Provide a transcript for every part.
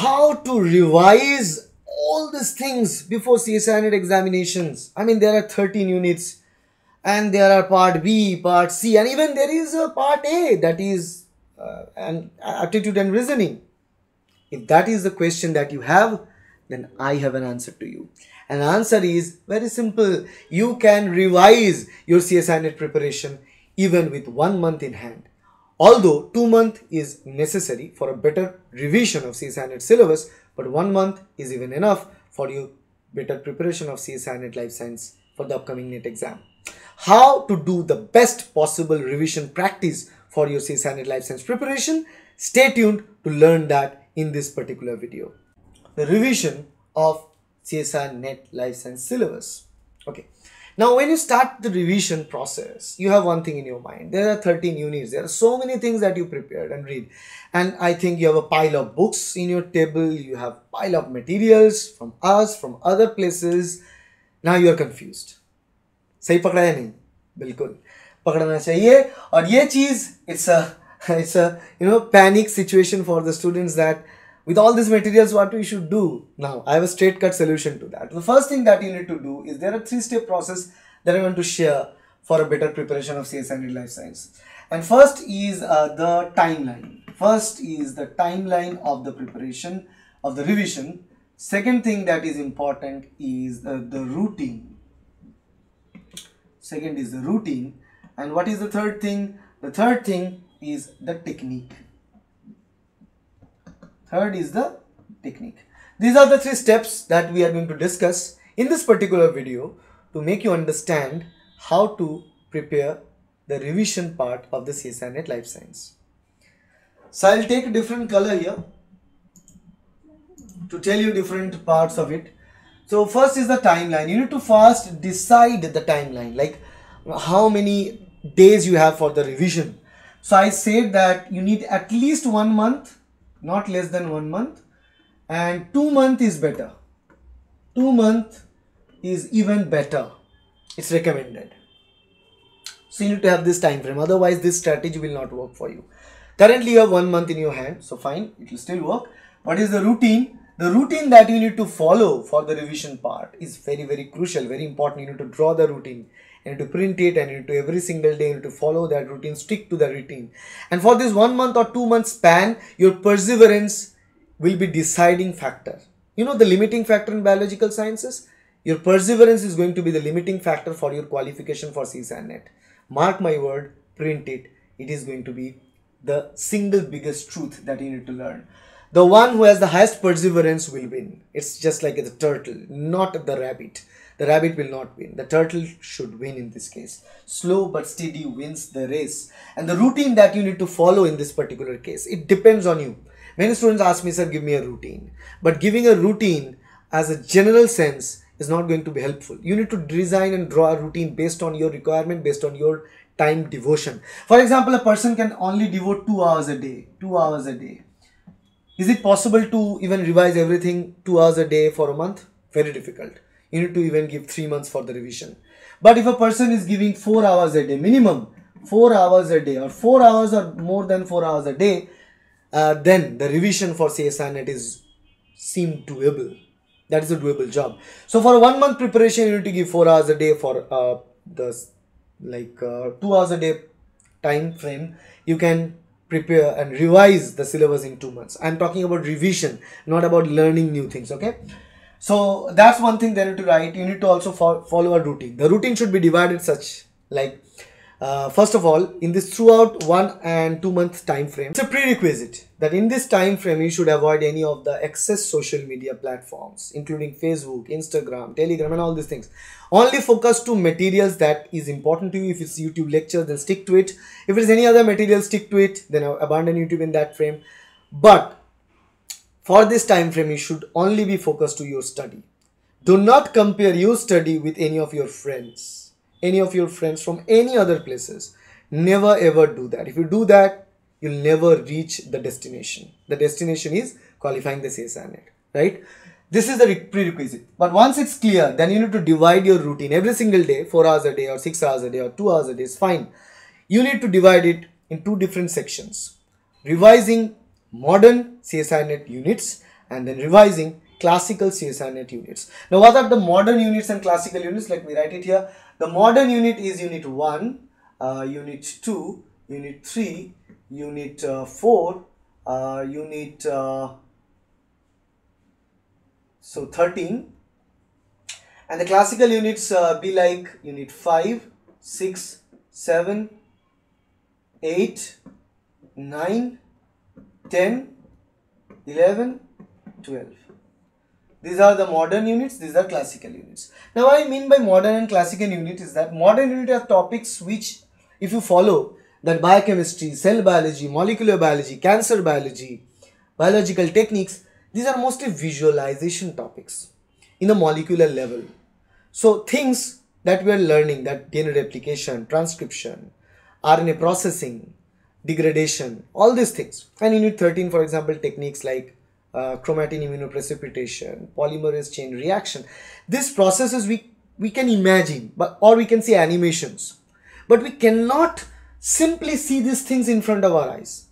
how to revise all these things before CSIR NET examinations. I mean, there are 13 units and there are part B, part C, and even there is a part A, that is an aptitude and reasoning. If that is the question that you have, then I have an answer to you. An answer is very simple. You can revise your CSIR NET preparation even with 1 month in hand. Although 2 months is necessary for a better revision of CSIR NET syllabus, but 1 month is even enough for your better preparation of CSIR NET Life Science for the upcoming NET exam. How to do the best possible revision practice for your CSIR NET Life Science preparation? Stay tuned to learn that in this particular video. The revision of CSIR NET Life Science syllabus. Okay. Now, when you start the revision process, you have one thing in your mind. There are 13 units. There are so many things that you prepared and read. And I think you have a pile of books in your table. You have a pile of materials from us, from other places. Now you are confused. सही पकड़ाया नहीं? बिल्कुल पकड़ना चाहिए. और ये चीज it's a panic situation for the students that with all these materials, what we should do? Now, I have a straight cut solution to that. The first thing that you need to do is there are 3-step process that I want to share for a better preparation of CSIR NET Life Science. And first is the timeline. First is the timeline of the preparation, of the revision. Second thing that is important is the routine. Second is the routine. And what is the third thing? The third thing is the technique. Third is the technique. These are the 3 steps that we are going to discuss in this particular video to make you understand how to prepare the revision part of the CSIR NET Life Science. So I'll take a different color here to tell you different parts of it. So first is the timeline. You need to first decide the timeline, like how many days you have for the revision. So I said that you need at least 1 month. Not less than 1 month, and 2 months is better. 2 months is even better. It's recommended. So you need to have this time frame. Otherwise, this strategy will not work for you. Currently, you have 1 month in your hand, so fine, it will still work. What is the routine? The routine that you need to follow for the revision part is very, very crucial, very important. You need to draw the routine and to print it, and you need to every single day you need to follow that routine, stick to the routine. And for this 1 month or 2 month span, your perseverance will be deciding factor. You know the limiting factor in biological sciences? Your perseverance is going to be the limiting factor for your qualification for CSIR NET. Mark my word, print it. It is going to be the single biggest truth that you need to learn. The one who has the highest perseverance will win. It's just like the turtle, not the rabbit. The rabbit will not win. The turtle should win in this case. Slow but steady wins the race. And the routine that you need to follow in this particular case, it depends on you. Many students ask me, sir, give me a routine. But giving a routine as a general sense is not going to be helpful. You need to design and draw a routine based on your requirement, based on your time devotion. For example, a person can only devote 2 hours a day, 2 hours a day. Is it possible to even revise everything 2 hours a day for a month? Very difficult. You need to even give 3 months for the revision. But if a person is giving 4 hours a day, minimum 4 hours a day, or 4 hours or more than 4 hours a day, then the revision for CSIR NET is seem doable. That is a doable job. So for 1 month preparation, you need to give 4 hours a day for the 2 hours a day time frame. You can prepare and revise the syllabus in 2 months. I'm talking about revision, not about learning new things, okay? So that's one thing that you need to write. You need to also follow a routine. The routine should be divided such like, first of all, in this throughout 1 and 2 month time frame, it's a prerequisite that in this time frame, you should avoid any of the excess social media platforms, including Facebook, Instagram, Telegram, and all these things. Only focus to materials that is important to you. If it's YouTube lectures, then stick to it. If it's any other material, stick to it. Then abandon YouTube in that frame. But for this time frame, you should only be focused to your study. Do not compare your study with any of your friends from any other places. Never ever do that. If you do that, you'll never reach the destination. The destination is qualifying the CSIR NET, right? This is the prerequisite. But once it's clear, then you need to divide your routine every single day, 4 hours a day or 6 hours a day or 2 hours a day is fine. You need to divide it in 2 different sections. Revising modern CSIR NET units and then revising classical CSIR NET units. Now, what are the modern units and classical units? Let me write it here. The modern unit is unit 1, unit 2, unit 3, unit 4, unit 13, and the classical units be like unit 5, 6, 7, 8, 9, 10, 11, 12. These are the modern units, these are classical units. Now, what I mean by modern and classical unit is that modern unit are topics which, if you follow, that biochemistry, cell biology, molecular biology, cancer biology, biological techniques, these are mostly visualization topics in a molecular level. So, things that we are learning, that DNA replication, transcription, RNA processing, degradation, all these things. And unit 13, for example, techniques like chromatin immunoprecipitation, polymerase chain reaction. These processes we can imagine, but or we can see animations, but we cannot simply see these things in front of our eyes.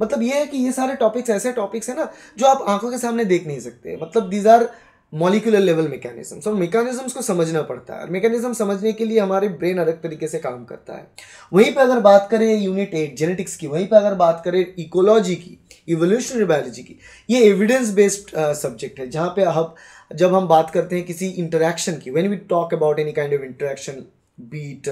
मतलब ये है कि ये सारे topics ऐसे topics हैं ना जो आप आंखों के सामने देख नहीं सकते. मतलब these are molecular level mechanisms. So mechanisms को समझना पड़ता है. Mechanism समझने के लिए हमारे brain अलग तरीके से काम करता है. वहीं पे अगर बात करें unit 8 genetics की, वहीं पे अगर बात करें ecology की, evolutionary biology की, ये evidence based subject है जहाँ पे आप जब हम बात करते हैं किसी interaction की, when we talk about any kind of interaction, be it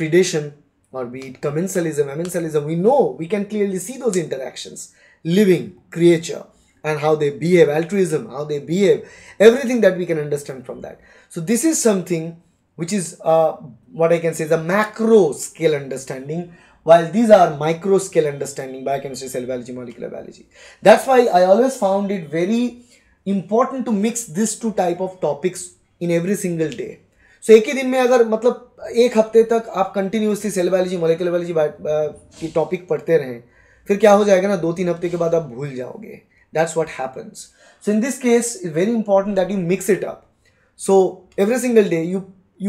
predation or be it commensalism, commensalism, we know, we can clearly see those interactions, living, creature, and how they behave, altruism, how they behave, everything that we can understand from that. So this is something which is what I can say is a macro scale understanding, while these are micro scale understanding, biochemistry, cell biology, molecular biology. That's why I always found it very important to mix these two type of topics in every single day. So एक ही दिन में अगर मतलब एक हफ्ते तक आप continuously cell biology, molecular biology की topic पढ़ते रहें, फिर क्या हो जाएगा ना 2-3 हफ्ते के बाद आप भूल जाओगे. That's what happens. So in this case, it's very important that you mix it up. So every single day you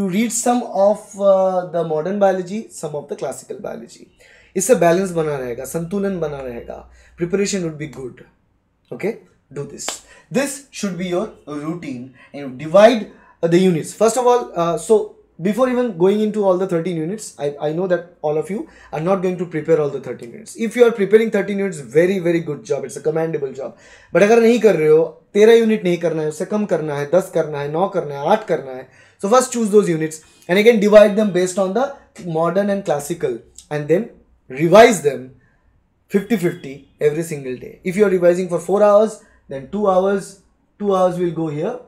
read some of the modern biology, some of the classical biology. इससे balance बना रहेगा, संतुलन बना रहेगा. Preparation would be good. Okay, do this. This should be your routine and divide the units. First of all, so before even going into all the 13 units, I know that all of you are not going to prepare all the 13 units. If you are preparing 13 units, very, very good job. It's a commendable job. But अगर नहीं कर रहे हो, 13 unit नहीं करना है, उससे कम करना है, 10 करना है, 9 करना है, 8 करना है. So first choose those units and again divide them based on the modern and classical, and then revise them 50-50 every single day. If you are revising for 4 hours, then 2 hours will go here,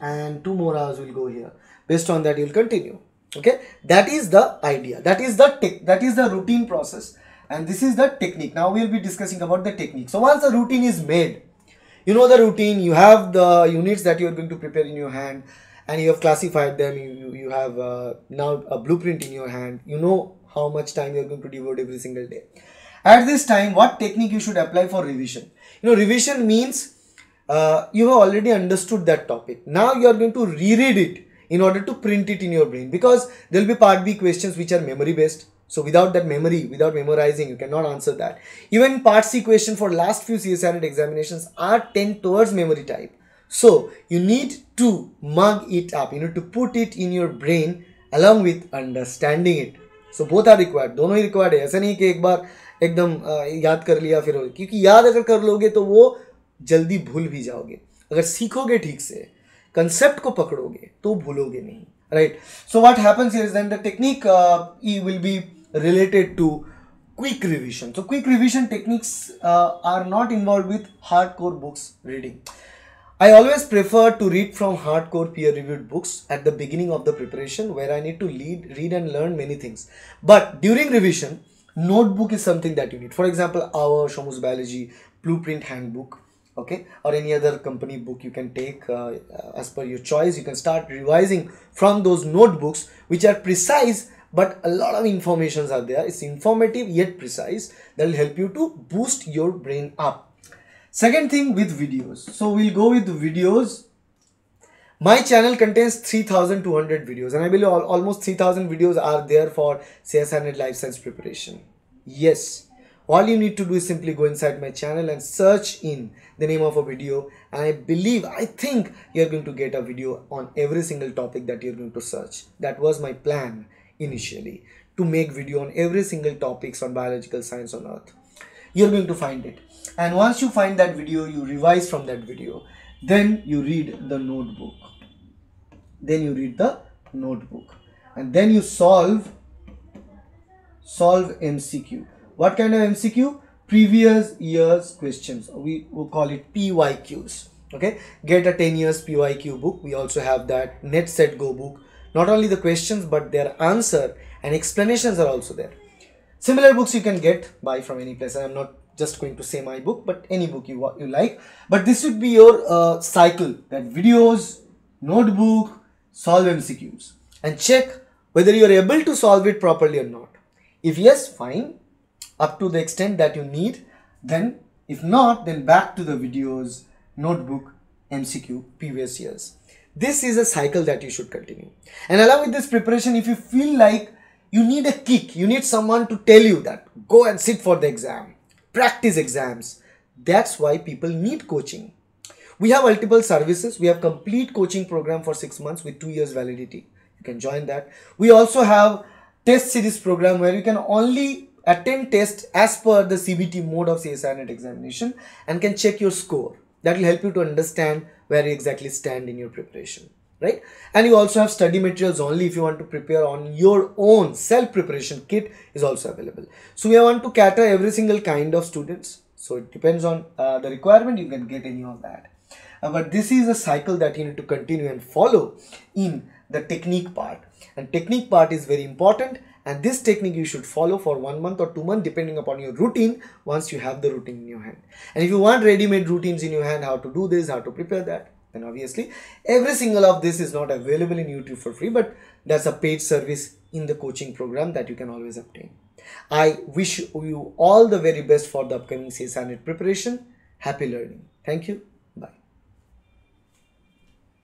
and 2 more hours will go here. Based on that, you'll continue. Okay, that is the idea, that is the tech, that is the routine process, and this is the technique. Now we'll be discussing about the technique. So once the routine is made, you know the routine, you have the units that you're going to prepare in your hand, and you have classified them, you have now a blueprint in your hand, you know how much time you're going to devote every single day. At this time, what technique you should apply for revision? You know, revision means you have already understood that topic. Now you are going to reread it in order to print it in your brain, because there will be part B questions which are memory based. So without that memory, without memorizing, you cannot answer that. Even part C question for last few CSIR NET examinations are tend towards memory type. So you need to mug it up, you need to put it in your brain along with understanding it. So both are required, दोनों ही required है. ऐसा नहीं कि एक बार एकदम याद कर लिया फिर, क्योंकि याद अगर कर लोगे तो वो जल्दी भूल भी जाओगे. अगर सीखोगे ठीक से, कंसेप्ट को पकड़ोगे तो भूलोगे नहीं, right? So what happens here is that the technique will be related to quick revision. So quick revision techniques are not involve with hardcore books reading. I always prefer to read from hardcore peer-reviewed books at the beginning of the preparation, where I need to read and learn many things. But during revision, notebook is something that you need. For example, our Shomu's Biology Blueprint Handbook. Okay, or any other company book you can take as per your choice. You can start revising from those notebooks, which are precise, but a lot of informations are there. It's informative yet precise. That will help you to boost your brain up. Second thing, with videos. So we'll go with videos. My channel contains 3,200 videos, and I believe almost 3,000 videos are there for CSIR NET Life Science preparation. Yes, All you need to do is simply go inside my channel and search in the name of a video, and I think you're going to get a video on every single topic that you're going to search. That was my plan initially, to make video on every single topics on biological science on earth. You're going to find it, and once you find that video, you revise from that video, then you read the notebook, and then you solve MCQ. What kind of MCQ? Previous year's questions. We call it PYQs. Okay, get a 10 years PYQ book. We also have that Net Set Go book. Not only the questions but their answer and explanations are also there. Similar books you can get buy from any place. I am not just going to say my book, but any book you like. But this would be your cycle, that videos, notebook, solve MCQs, and check whether you are able to solve it properly or not. If yes, fine, up to the extent that you need. Then if not, then back to the videos, notebook, MCQ, previous years. This is a cycle that you should continue. And along with this preparation, if you feel like you need a kick, you need someone to tell you that go and sit for the exam, practice exams. That's why people need coaching. We have multiple services. We have complete coaching program for 6 months with 2 years validity. You can join that. We also have test series program where you can only attend tests as per the CBT mode of CSIR NET examination and can check your score. That will help you to understand where you exactly stand in your preparation, right? And you also have study materials only if you want to prepare on your own. Self-preparation kit is also available. So we want to cater every single kind of students. So it depends on the requirement, you can get any of that. But this is a cycle that you need to continue and follow in the technique part. And technique part is very important, and this technique you should follow for 1 month or 2 months depending upon your routine, once you have the routine in your hand. And if you want ready-made routines in your hand, how to do this, how to prepare that, then obviously every single of this is not available in YouTube for free, but that's a paid service in the coaching program that you can always obtain. I wish you all the very best for the upcoming CSIR NET preparation. Happy learning. Thank you.